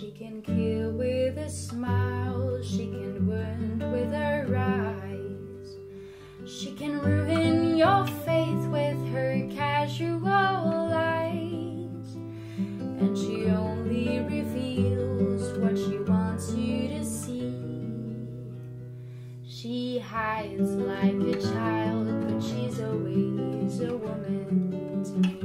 She can kill with a smile, she can wound with her eyes, she can ruin your faith with her casual lies, and she only reveals what she wants you to see. She hides like a child, but she's always a woman to me.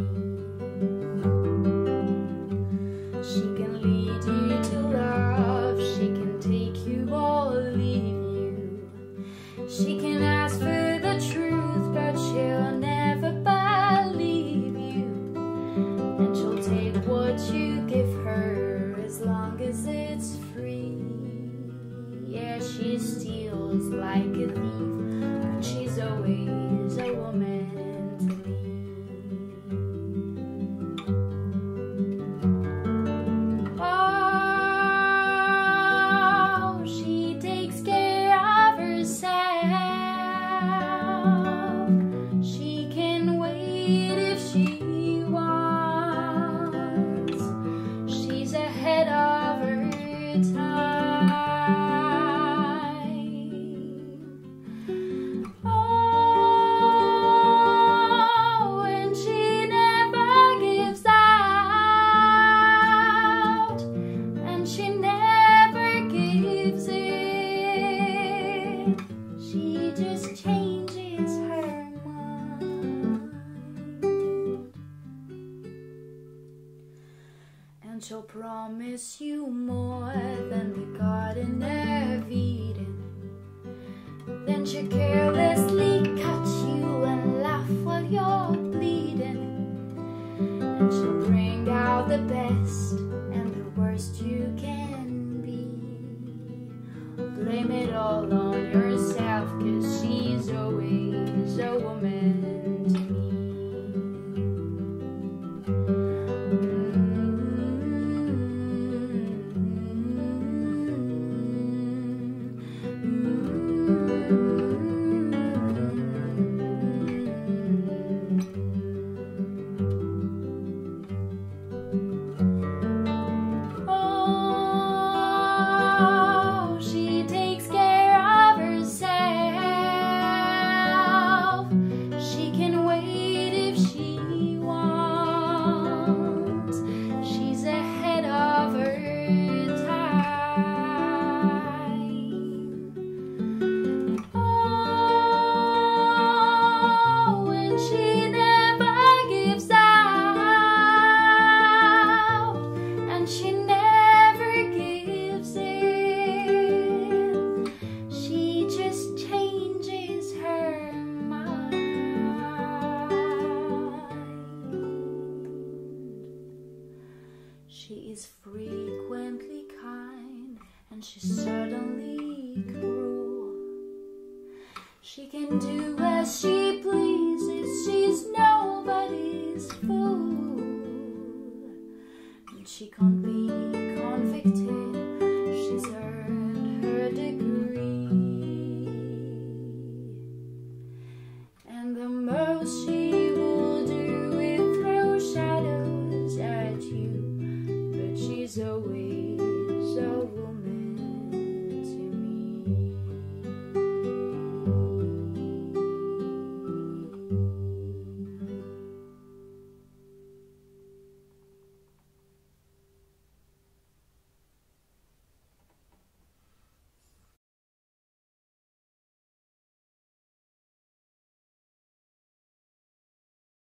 She can ask for the truth, but she'll never believe you. And she'll take what you give her as long as it's free. Yeah, she steals like a thief, but she's always a woman to me. And she'll promise you more than the Garden of Eden. Then she'll carelessly cut you and laugh while you're bleeding. And she'll bring out the best and the worst you can be. Blame it all on yourself, 'cause she's always a woman to me. She is frequently kind, and she's suddenly cruel. She can do as she pleases, she's nobody's fool. And she can't be convicted, she's earned her degree. And the most she always a woman.